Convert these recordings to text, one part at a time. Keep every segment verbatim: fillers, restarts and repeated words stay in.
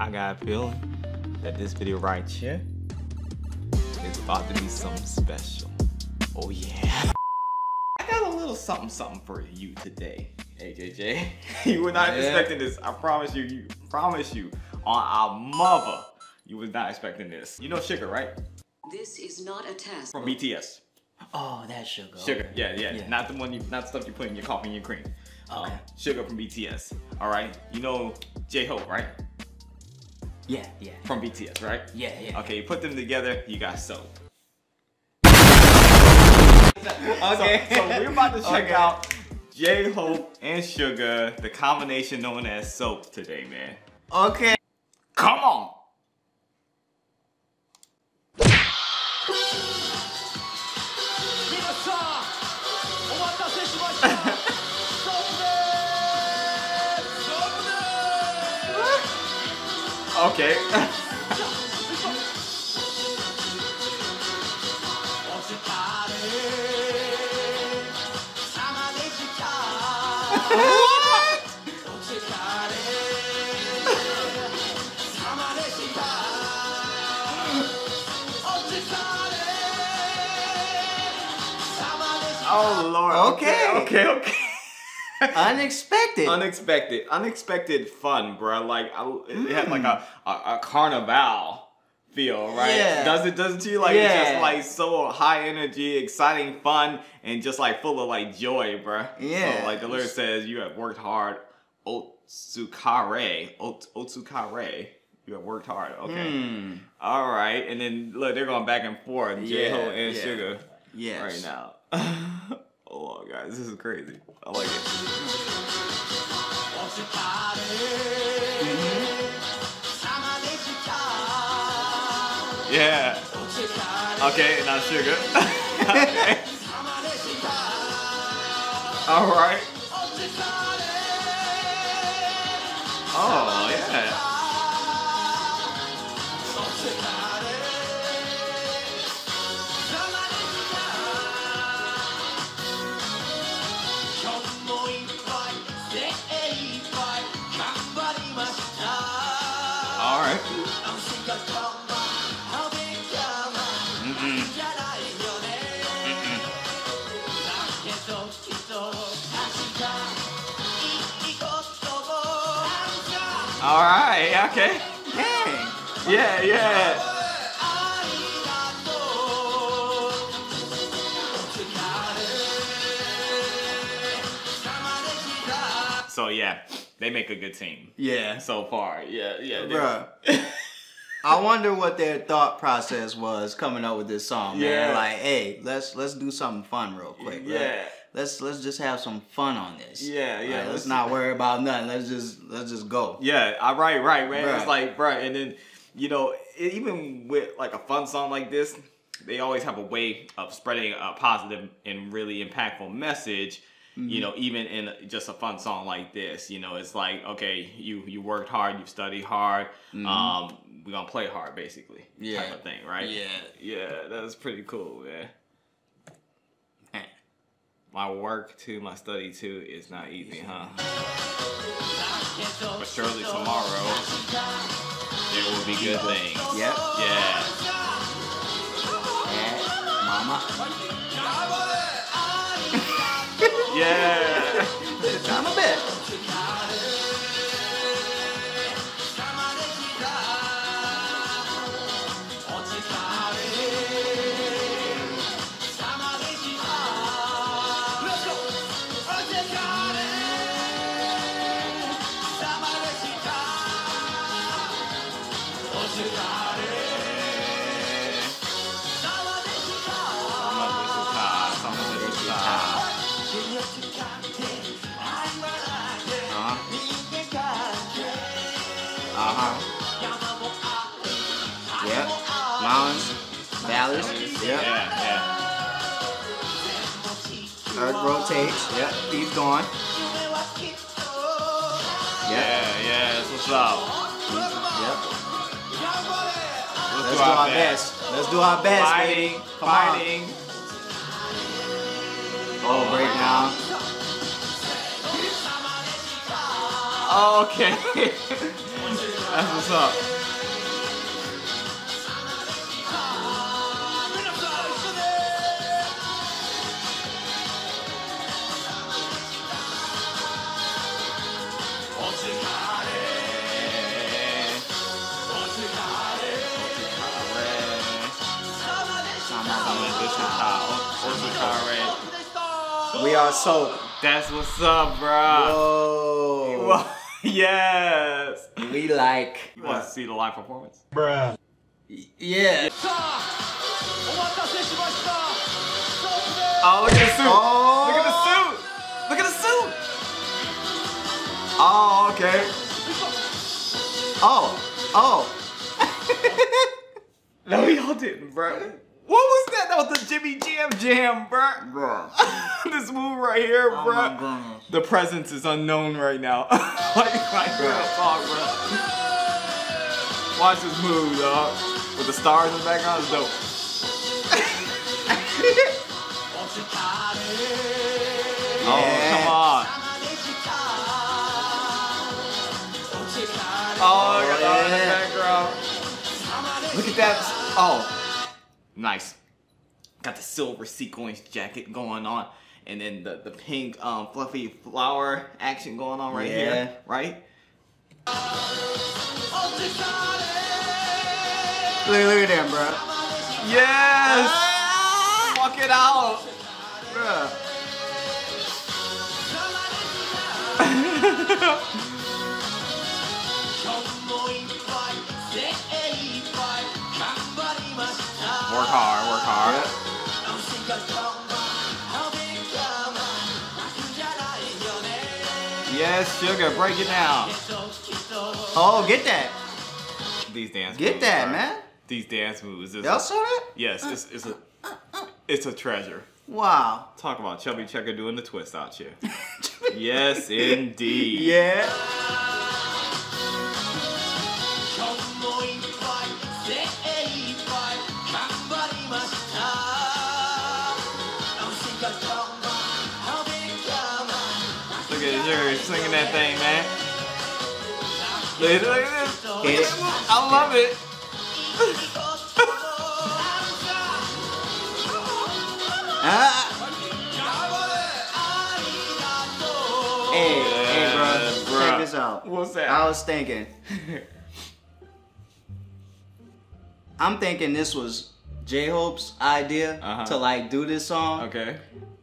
I got a feeling that this video right here is about to be something special. Oh yeah. I got a little something something for you today. Hey J J, you were not yeah. expecting this. I promise you, you promise you on our mother, you was not expecting this. You know Suga, right? This is not a test. From B T S. Oh, that's Suga. Suga, yeah, yeah, yeah. Not the one you, not stuff you put in your coffee and your cream. Um, okay. Suga from B T S. All right, you know J-Hope, right? Yeah, yeah. From B T S, right? Yeah, yeah. Okay, you put them together, you got SOPE. Okay. So, so we're about to check okay. out J-Hope and Suga, the combination known as SOPE today, man. Okay. Come on. Okay. Oh Lord. Okay. Okay. Okay. Unexpected. Unexpected. Unexpected fun, bro. Like I, it mm. had like a, a a carnival feel, right? Yeah. Does it does it to you? Like yeah. it's just like so high energy, exciting, fun, and just like full of like joy, bro. Yeah. So like the lyric says, "You have worked hard, Otsukare, Ot Otsukare." You have worked hard. Okay. Mm. All right. And then look, they're going back and forth. Yeah. J-Hope and yeah. Suga. Yes. Right now. Oh guys, this is crazy. I like it. Mm-hmm. Yeah. Okay, now Suga. Okay. All right. Oh yeah. Alright. Mm-mm. Mm-mm. Alright, okay. Dang. Yeah, yeah. So yeah. They make a good team. Yeah. So far. Yeah, yeah. Bruh. I wonder what their thought process was coming up with this song, yeah. man. Like, hey, let's let's do something fun real quick. Yeah. Like, let's let's just have some fun on this. Yeah, yeah. Like, let's, let's not worry about nothing. Let's just let's just go. Yeah, I right, right, man. Bruh. It's like, bruh, and then, you know, it, even with like a fun song like this, they always have a way of spreading a positive and really impactful message. You know, even in just a fun song like this, you know, it's like, okay, you you worked hard, you studied hard, mm-hmm. um, we're gonna play hard, basically, yeah. type of thing, right? Yeah, yeah, that was pretty cool, man. man. My work too, my study too, is not easy, huh? But surely tomorrow there will be good things. Yep. Yeah. Yeah, mama. Yeah. I'm a bit. Uh-huh. Yep. Mountains, valleys. Yep. Yeah, yeah. Earth rotates. Yep. Keeps going. Yep. Yeah, yeah. That's what's up. Yep. Let's, Let's do our best. best. Let's do our best, baby. Fighting. Fighting. Oh, breakdown. Oh, okay. That's what's up. We are SOPE. That's what's up, bruh. Whoa. Yes. We like. You want to see the live performance? Bruh. Yeah. Oh, look at the suit. Oh. Look at the suit. Look at the suit. Oh, okay. Oh. Oh. No, we all didn't, bruh. What was that? That was the Jimmy Jam Jam, bruh. Bruh. This move right here, oh bruh. My the presence is unknown right now. Like, like, bruh. Talk, bruh. Watch this move, dog. With the stars in the background, it's dope. Oh, come on. Oh, look at that in the background. Look at that. Oh. Nice. Got the silver sequins jacket going on, and then the, the pink um, fluffy flower action going on right yeah. here, right? Look, look at them, bro. Yes! Ah! Walk it out! Bruh. Work hard, work hard. Yep. Yes, Suga, break it down. Oh, get that. These dance get moves. Get that, are, man. These dance moves. Y'all saw that? Yes, uh, it's, it's, a, uh, uh, it's a treasure. Wow. Talk about Chubby Checker doing the twist out here. Yes, indeed. Yeah. Singing that thing, man. Look at this. Look at this. I love it. Ah. Hey, hey, bro. Check this out. What's that? I was thinking. I'm thinking this was J-Hope's idea uh-huh. to like do this song. Okay.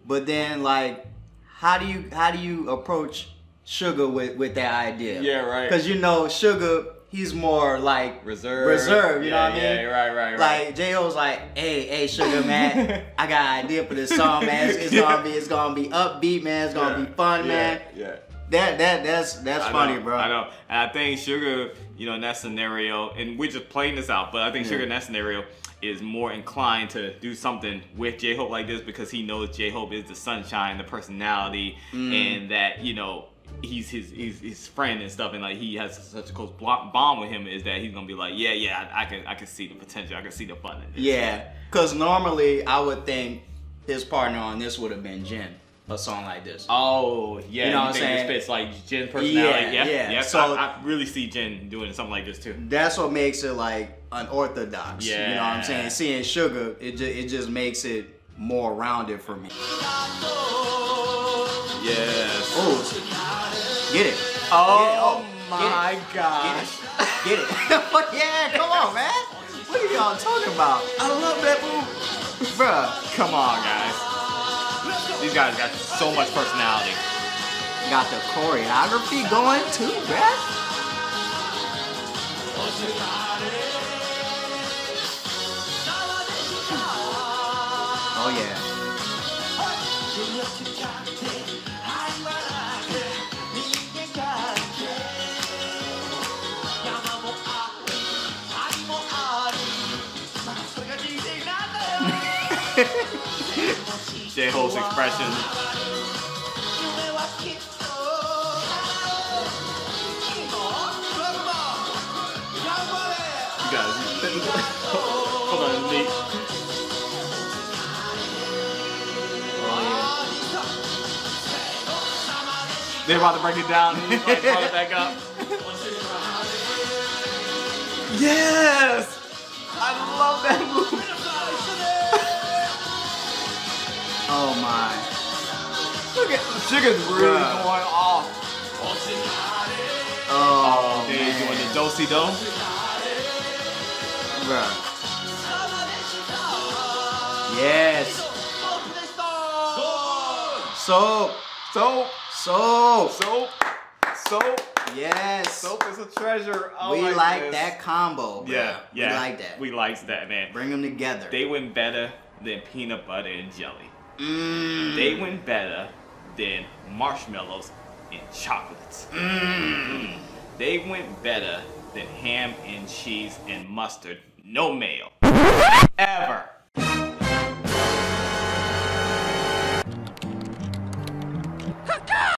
But then, like, how do you how do you approach Suga with, with that idea? Yeah, right. Because you know, Suga, he's more like reserved. Reserved, you yeah, know what yeah, I mean? Yeah, right, right, right. Like J-Hope's like, hey, hey, Suga, man, I got an idea for this song, man. It's, it's yeah. gonna be, it's gonna be upbeat, man. It's gonna yeah. be fun, yeah. man. Yeah. That that that's that's I funny, know, bro. I know. And I think Suga, you know, in that scenario, and we're just playing this out, but I think yeah. Suga in that scenario is more inclined to do something with J-Hope like this because he knows J-Hope is the sunshine, the personality, mm. and that, you know, he's his, he's his friend and stuff, and like he has such a close bond with him is that he's gonna be like, yeah, yeah, I, I can I can see the potential, I can see the fun in this. Yeah, because normally I would think his partner on this would have been Jen, a song like this. Oh yeah, you know what I'm saying? This fits like Jen personality. Yeah, yeah. yeah. yeah. So I, I really see Jen doing something like this too. That's what makes it like unorthodox. Yeah, you know what I'm saying? Seeing Suga, it just it just makes it more rounded for me. Yes. Oh, get it. Oh my gosh. Get it. Fuck yeah, come on, man. What are y'all talking about? I love that move. Bruh. Come on, guys. These guys got so much personality. Got the choreography going too, bruh. Oh yeah. J-Hope's expression. You guys. Hold on, Nate. They're about to break it down and he's like, throw it back up. Yes! I love that move. Oh my. Look at Suga's really yeah. going off. Oh, oh man. Dude, you want the do-si-do? Yeah. Yes. Soap, soap, soap, soap, soap. Yes, soap is a treasure. Oh, we like this. That combo. Bro. Yeah, yeah, we like that. We like that, man. Bring them together. They went better than peanut butter and jelly. Mm. They went better than marshmallows and chocolates. Mm. They went better than ham and cheese and mustard. No mayo ever.